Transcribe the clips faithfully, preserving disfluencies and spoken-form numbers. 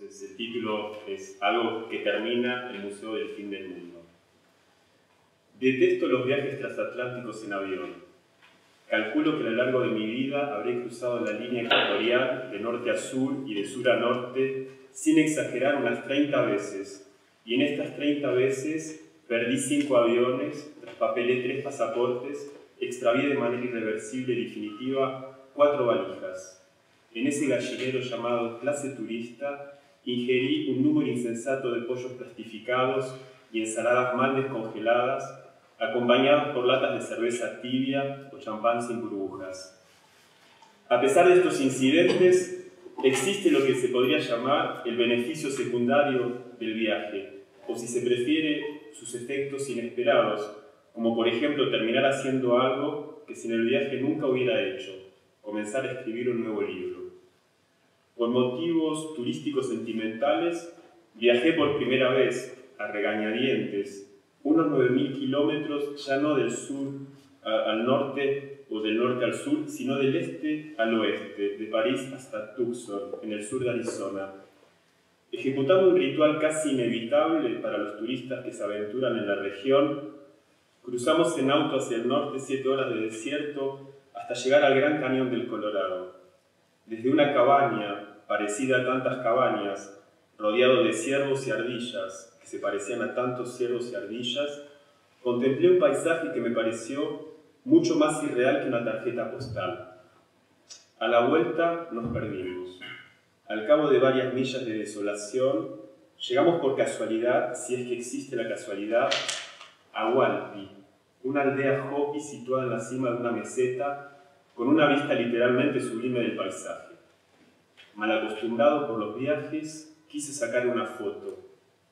Entonces el título es algo que termina en el Museo del Fin del Mundo. Detesto los viajes transatlánticos en avión. Calculo que a lo largo de mi vida habré cruzado la línea ecuatorial de norte a sur y de sur a norte, sin exagerar, unas treinta veces. Y en estas treinta veces perdí cinco aviones, traspapelé tres pasaportes, extravié de manera irreversible y definitiva cuatro valijas. En ese gallinero llamado clase turista, ingerí un número insensato de pollos plastificados y ensaladas mal descongeladas, acompañados por latas de cerveza tibia o champán sin burbujas. A pesar de estos incidentes, existe lo que se podría llamar el beneficio secundario del viaje, o si se prefiere, sus efectos inesperados, como por ejemplo terminar haciendo algo que sin el viaje nunca hubiera hecho, comenzar a escribir un nuevo libro. Por motivos turísticos sentimentales, viajé por primera vez, a regañadientes, unos nueve mil kilómetros, ya no del sur a, al norte o del norte al sur, sino del este al oeste, de París hasta Tucson, en el sur de Arizona. Ejecutando un ritual casi inevitable para los turistas que se aventuran en la región, cruzamos en auto hacia el norte siete horas de desierto hasta llegar al Gran Cañón del Colorado. Desde una cabaña, parecida a tantas cabañas, rodeado de ciervos y ardillas, que se parecían a tantos ciervos y ardillas, contemplé un paisaje que me pareció mucho más irreal que una tarjeta postal. A la vuelta nos perdimos. Al cabo de varias millas de desolación, llegamos por casualidad, si es que existe la casualidad, a Hualpi, una aldea Hopi situada en la cima de una meseta, con una vista literalmente sublime del paisaje. Mal acostumbrado por los viajes, quise sacar una foto,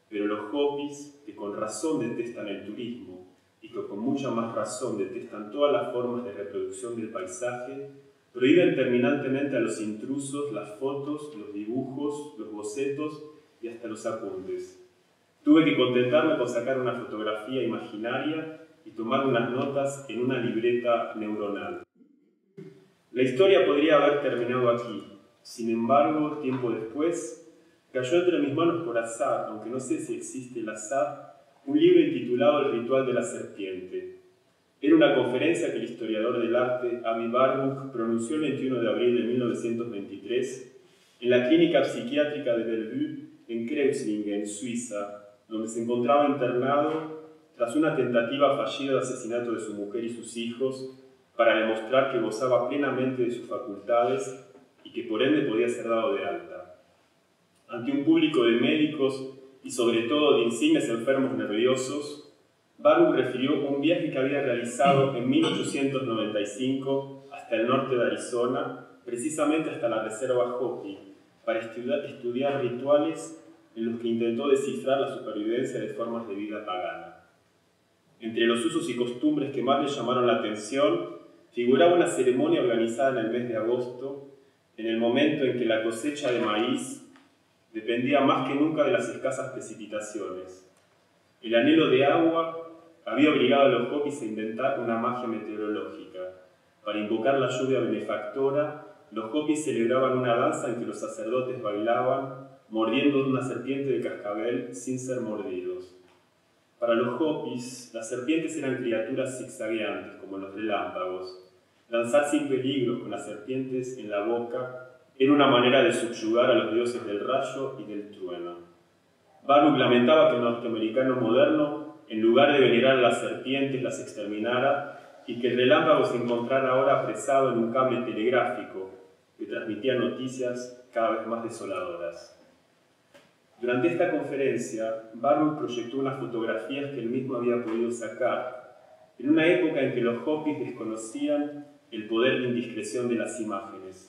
pero los Hopis, que con razón detestan el turismo y que con mucha más razón detestan todas las formas de reproducción del paisaje, prohíben terminantemente a los intrusos las fotos, los dibujos, los bocetos y hasta los apuntes. Tuve que contentarme con sacar una fotografía imaginaria y tomar unas notas en una libreta neuronal. La historia podría haber terminado aquí. Sin embargo, tiempo después, cayó entre mis manos por azar, aunque no sé si existe el azar, un libro intitulado El ritual de la serpiente. Era una conferencia que el historiador del arte Aby Warburg pronunció el veintiuno de abril de mil novecientos veintitrés en la clínica psiquiátrica de Bellevue, en Kreuzlingen, Suiza, donde se encontraba internado tras una tentativa fallida de asesinato de su mujer y sus hijos para demostrar que gozaba plenamente de sus facultades y que por ende podía ser dado de alta. Ante un público de médicos y sobre todo de insignes enfermos nerviosos, Warburg refirió un viaje que había realizado en mil ochocientos noventa y cinco hasta el norte de Arizona, precisamente hasta la reserva Hopi, para estudiar, estudiar rituales en los que intentó descifrar la supervivencia de formas de vida pagana. Entre los usos y costumbres que más le llamaron la atención, figuraba una ceremonia organizada en el mes de agosto, en el momento en que la cosecha de maíz dependía más que nunca de las escasas precipitaciones. El anhelo de agua había obligado a los Hopis a inventar una magia meteorológica. Para invocar la lluvia benefactora, los Hopis celebraban una danza en que los sacerdotes bailaban, mordiendo una serpiente de cascabel sin ser mordidos. Para los Hopis, las serpientes eran criaturas zigzagueantes, como los relámpagos. Danzar sin peligro con las serpientes en la boca era una manera de subyugar a los dioses del rayo y del trueno. Warburg lamentaba que el norteamericano moderno, en lugar de venerar a las serpientes, las exterminara, y que el relámpago se encontrara ahora apresado en un cable telegráfico que transmitía noticias cada vez más desoladoras. Durante esta conferencia, Warburg proyectó unas fotografías que él mismo había podido sacar, en una época en que los Hopis desconocían el poder de indiscreción de las imágenes.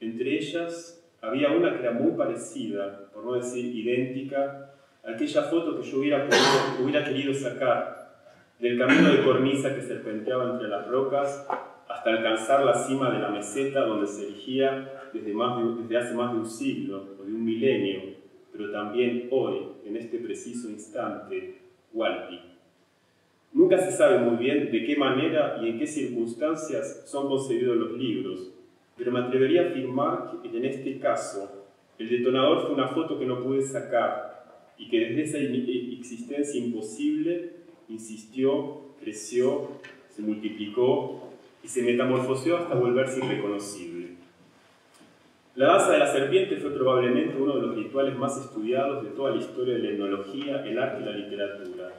Entre ellas había una que era muy parecida, por no decir idéntica, a aquella foto que yo hubiera, podido, hubiera querido sacar del camino de cornisa que serpenteaba entre las rocas hasta alcanzar la cima de la meseta donde se erigía desde, más de, desde hace más de un siglo o de un milenio, pero también hoy, en este preciso instante, Hualpi. Nunca se sabe muy bien de qué manera y en qué circunstancias son concebidos los libros, pero me atrevería a afirmar que en este caso El detonador fue una foto que no pude sacar y que desde esa existencia imposible insistió, creció, se multiplicó y se metamorfoseó hasta volverse irreconocible. La danza de la serpiente fue probablemente uno de los rituales más estudiados de toda la historia de la etnología, el arte y la literatura.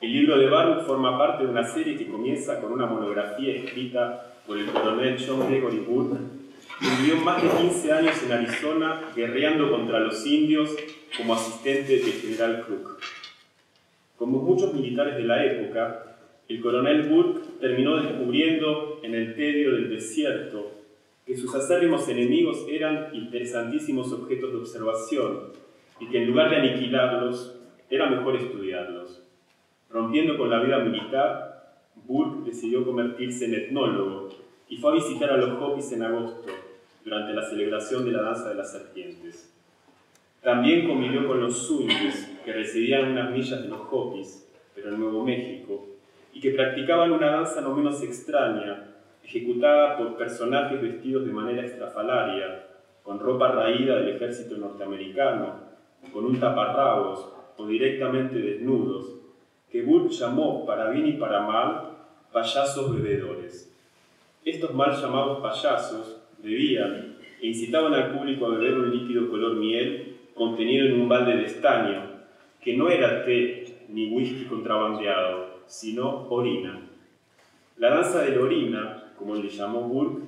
El libro de Bourke forma parte de una serie que comienza con una monografía escrita por el coronel John Gregory Bourke, que vivió más de quince años en Arizona guerreando contra los indios como asistente del general Crook. Como muchos militares de la época, el coronel Bourke terminó descubriendo en el tedio del desierto que sus acérrimos enemigos eran interesantísimos objetos de observación y que en lugar de aniquilarlos, era mejor estudiarlos. Rompiendo con la vida militar, Bourke decidió convertirse en etnólogo y fue a visitar a los Hopis en agosto, durante la celebración de la danza de las serpientes. También convivió con los Zúñes, que residían a unas millas de los Hopis, pero en Nuevo México, y que practicaban una danza no menos extraña, ejecutada por personajes vestidos de manera estrafalaria, con ropa raída del ejército norteamericano, con un taparrabos o directamente desnudos, que Bourke llamó, para bien y para mal, payasos bebedores. Estos mal llamados payasos bebían e incitaban al público a beber un líquido color miel contenido en un balde de estaño, que no era té ni whisky contrabandeado, sino orina. La danza de la orina, como le llamó Bourke,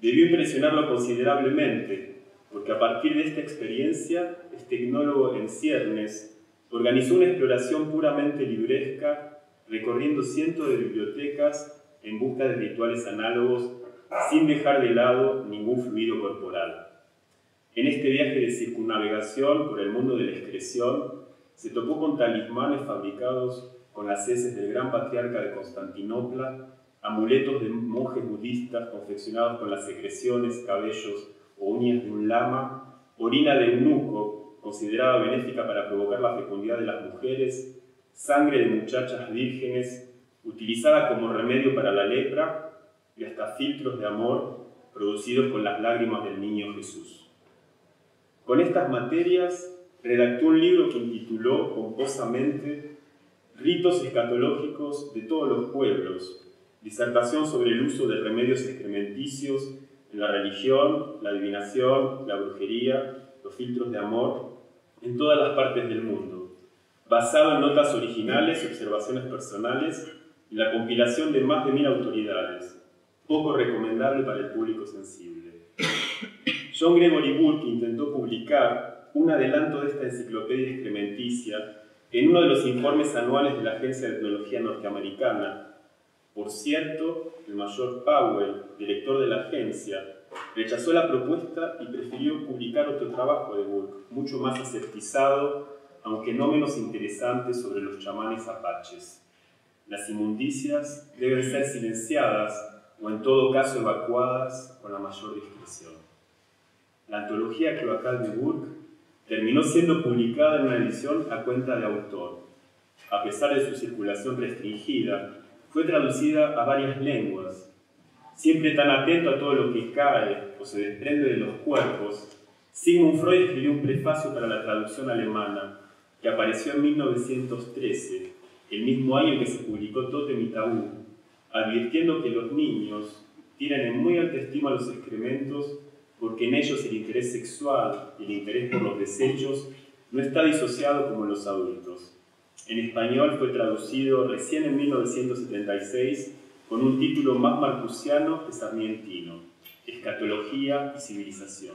debió impresionarlo considerablemente, porque a partir de esta experiencia, este etnólogo en ciernes organizó una exploración puramente libresca, recorriendo cientos de bibliotecas en busca de rituales análogos, sin dejar de lado ningún fluido corporal. En este viaje de circunnavegación por el mundo de la excreción, se topó con talismanes fabricados con las heces del gran patriarca de Constantinopla, amuletos de monjes budistas confeccionados con las secreciones, cabellos o uñas de un lama, orina de eunuco, considerada benéfica para provocar la fecundidad de las mujeres, sangre de muchachas vírgenes, utilizada como remedio para la lepra, y hasta filtros de amor producidos con las lágrimas del niño Jesús. Con estas materias redactó un libro que intituló pomposamente Ritos escatológicos de todos los pueblos, disertación sobre el uso de remedios excrementicios en la religión, la adivinación, la brujería, los filtros de amor, en todas las partes del mundo, basado en notas originales, observaciones personales y la compilación de más de mil autoridades, poco recomendable para el público sensible. John Gregory Bourke intentó publicar un adelanto de esta enciclopedia excrementicia en uno de los informes anuales de la Agencia de Etnología Norteamericana. Por cierto, el mayor Powell, director de la agencia, rechazó la propuesta y prefirió publicar otro trabajo de Bourke, mucho más aseptizado, aunque no menos interesante, sobre los chamanes apaches. Las inmundicias deben ser silenciadas o en todo caso evacuadas con la mayor discreción. La antología cloacal de Bourke terminó siendo publicada en una edición a cuenta de autor. A pesar de su circulación restringida, fue traducida a varias lenguas. Siempre tan atento a todo lo que cae o se desprende de los cuerpos, Sigmund Freud escribió un prefacio para la traducción alemana, que apareció en mil novecientos trece, el mismo año que se publicó Totem y Tabú, advirtiendo que los niños tienen en muy alta estima los excrementos porque en ellos el interés sexual y el interés por los desechos no está disociado como en los adultos. En español fue traducido recién en mil novecientos setenta y seis con un título más marcusiano que sarmientino, Escatología y civilización.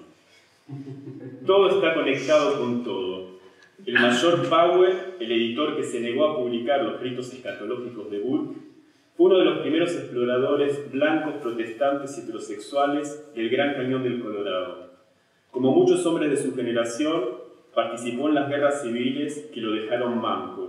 Todo está conectado con todo. El mayor Powell, el editor que se negó a publicar los ritos escatológicos de Bourke, fue uno de los primeros exploradores blancos protestantes heterosexuales del Gran Cañón del Colorado. Como muchos hombres de su generación, participó en las guerras civiles que lo dejaron manco.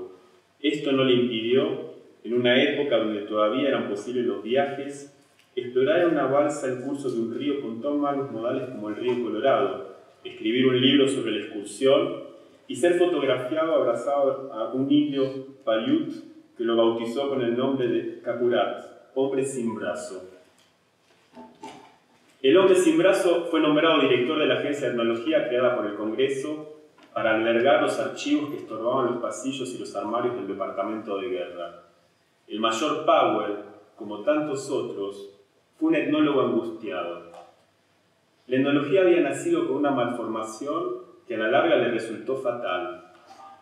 Esto no le impidió, en una época donde todavía eran posibles los viajes, explorar en una balsa el curso de un río con tan malos modales como el río Colorado, escribir un libro sobre la excursión y ser fotografiado abrazado a un indio Paliut que lo bautizó con el nombre de Capurat, hombre sin brazo. El hombre sin brazo fue nombrado director de la agencia de etnología creada por el Congreso para albergar los archivos que estorbaban los pasillos y los armarios del Departamento de Guerra. El mayor Powell, como tantos otros, fue un etnólogo angustiado. La etnología había nacido con una malformación que a la larga le resultó fatal.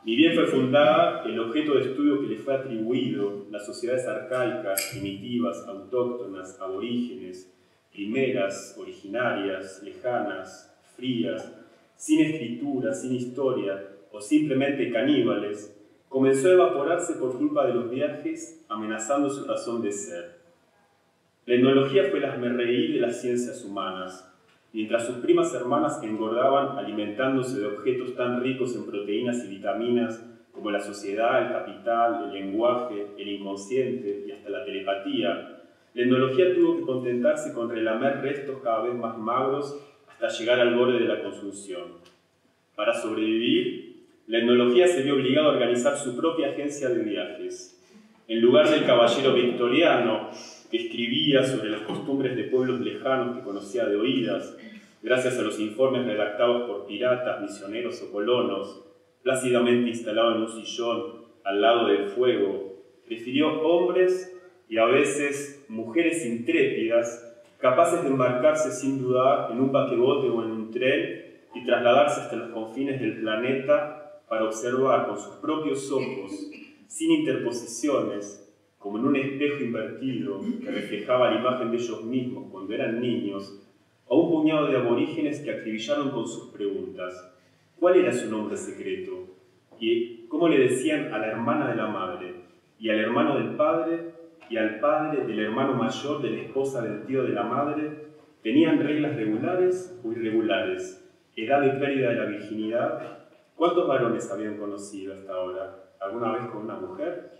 Ni bien fue fundada, el objeto de estudio que le fue atribuido, las sociedades arcaicas, primitivas, autóctonas, aborígenes, primeras, originarias, lejanas, frías, sin escritura, sin historia, o simplemente caníbales, comenzó a evaporarse por culpa de los viajes, amenazando su razón de ser. La etnología fue el asmerreí de las ciencias humanas, mientras sus primas hermanas engordaban alimentándose de objetos tan ricos en proteínas y vitaminas como la sociedad, el capital, el lenguaje, el inconsciente y hasta la telepatía, la etnología tuvo que contentarse con relamer restos cada vez más magros hasta llegar al borde de la consunción. Para sobrevivir, la etnología se vio obligada a organizar su propia agencia de viajes. En lugar del caballero victoriano, que escribía sobre las costumbres de pueblos lejanos que conocía de oídas, gracias a los informes redactados por piratas, misioneros o colonos, plácidamente instalado en un sillón al lado del fuego, prefirió hombres y a veces mujeres intrépidas, capaces de embarcarse sin dudar en un paquebote o en un tren y trasladarse hasta los confines del planeta para observar con sus propios ojos, sin interposiciones, como en un espejo invertido que reflejaba la imagen de ellos mismos cuando eran niños, a un puñado de aborígenes que acribillaron con sus preguntas. ¿Cuál era su nombre secreto? ¿Y cómo le decían a la hermana de la madre? ¿Y al hermano del padre? ¿Y al padre del hermano mayor de la esposa del tío de la madre? ¿Tenían reglas regulares o irregulares? ¿Edad y pérdida de la virginidad? ¿Cuántos varones habían conocido hasta ahora? ¿Alguna vez con una mujer?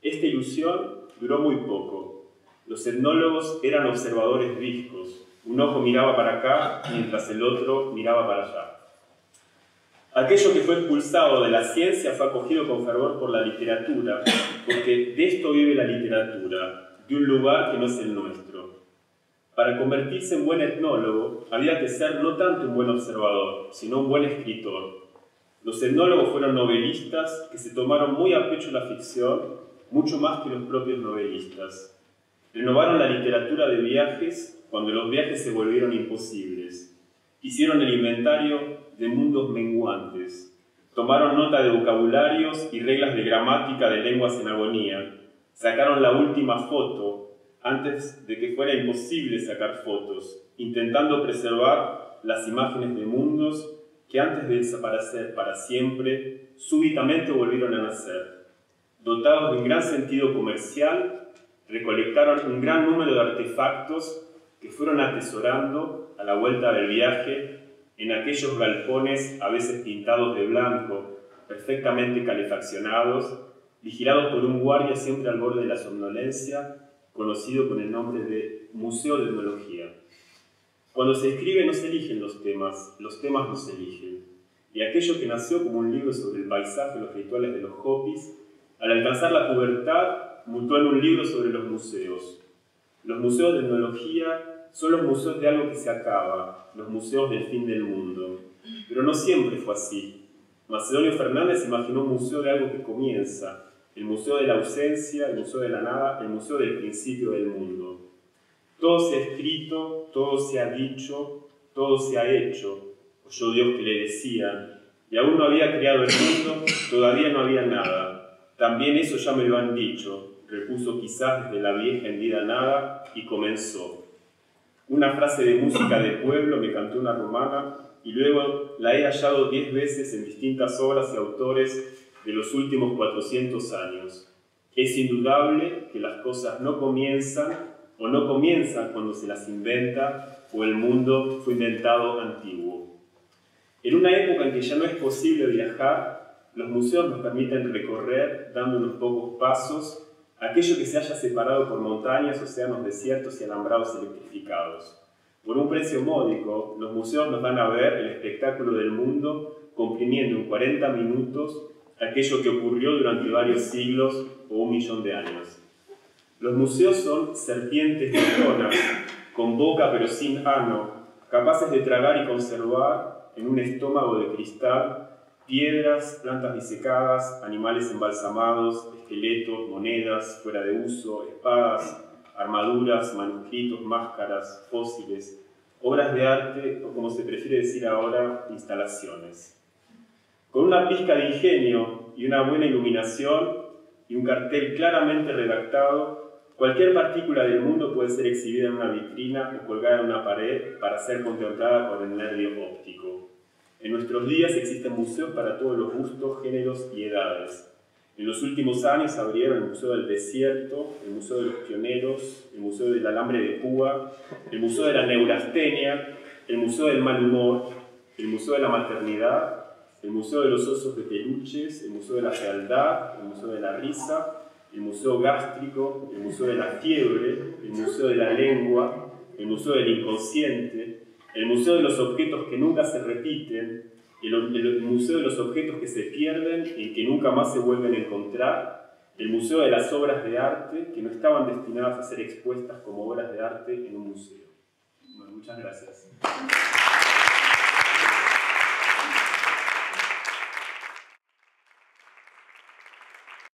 Esta ilusión duró muy poco. Los etnólogos eran observadores viscos. Un ojo miraba para acá, mientras el otro miraba para allá. Aquello que fue expulsado de la ciencia fue acogido con fervor por la literatura, porque de esto vive la literatura, de un lugar que no es el nuestro. Para convertirse en buen etnólogo, había que ser no tanto un buen observador, sino un buen escritor. Los etnólogos fueron novelistas que se tomaron muy a pecho la ficción, mucho más que los propios novelistas. Renovaron la literatura de viajes cuando los viajes se volvieron imposibles. Hicieron el inventario de mundos menguantes. Tomaron nota de vocabularios y reglas de gramática de lenguas en agonía. Sacaron la última foto antes de que fuera imposible sacar fotos, intentando preservar las imágenes de mundos que antes de desaparecer para siempre, súbitamente volvieron a nacer. Dotados de un gran sentido comercial, recolectaron un gran número de artefactos que fueron atesorando a la vuelta del viaje en aquellos galpones a veces pintados de blanco, perfectamente calefaccionados, vigilados por un guardia siempre al borde de la somnolencia, conocido con el nombre de Museo de Etnología. Cuando se escribe no se eligen los temas, los temas no se eligen. Y aquello que nació como un libro sobre el paisaje y los rituales de los Hopis, al alcanzar la pubertad, mutó en un libro sobre los museos. Los museos de etnología son los museos de algo que se acaba, los museos del fin del mundo. Pero no siempre fue así. Macedonio Fernández imaginó un museo de algo que comienza, el museo de la ausencia, el museo de la nada, el museo del principio del mundo. Todo se ha escrito, todo se ha dicho, todo se ha hecho, oyó Dios que le decía, y aún no había creado el mundo, todavía no había nada. También eso ya me lo han dicho, repuso quizás desde la vieja hendida nada, y comenzó. Una frase de música de pueblo me cantó una romana, y luego la he hallado diez veces en distintas obras y autores de los últimos cuatrocientos años. Es indudable que las cosas no comienzan, o no comienzan cuando se las inventa, o el mundo fue inventado antiguo. En una época en que ya no es posible viajar, los museos nos permiten recorrer, dando unos pocos pasos, aquello que se haya separado por montañas, océanos desiertos y alambrados electrificados. Por un precio módico, los museos nos dan a ver el espectáculo del mundo, comprimiendo en cuarenta minutos aquello que ocurrió durante varios siglos o un millón de años. Los museos son serpientes de zonas, con boca pero sin ano, capaces de tragar y conservar en un estómago de cristal piedras, plantas disecadas, animales embalsamados, esqueletos, monedas fuera de uso, espadas, armaduras, manuscritos, máscaras, fósiles, obras de arte o, como se prefiere decir ahora, instalaciones. Con una pizca de ingenio y una buena iluminación y un cartel claramente redactado, cualquier partícula del mundo puede ser exhibida en una vitrina o colgada en una pared para ser contemplada por el nervio óptico. En nuestros días existen museos para todos los gustos, géneros y edades. En los últimos años abrieron el Museo del Desierto, el Museo de los Pioneros, el Museo del Alambre de Cuba, el Museo de la Neurastenia, el Museo del Mal Humor, el Museo de la Maternidad, el Museo de los Osos de Peluches, el Museo de la Fealdad, el Museo de la Risa, el Museo Gástrico, el Museo de la Fiebre, el Museo de la Lengua, el Museo del Inconsciente, el Museo de los Objetos que nunca se repiten, el, el Museo de los Objetos que se pierden y que nunca más se vuelven a encontrar, el Museo de las Obras de Arte que no estaban destinadas a ser expuestas como obras de arte en un museo. Bueno, muchas gracias.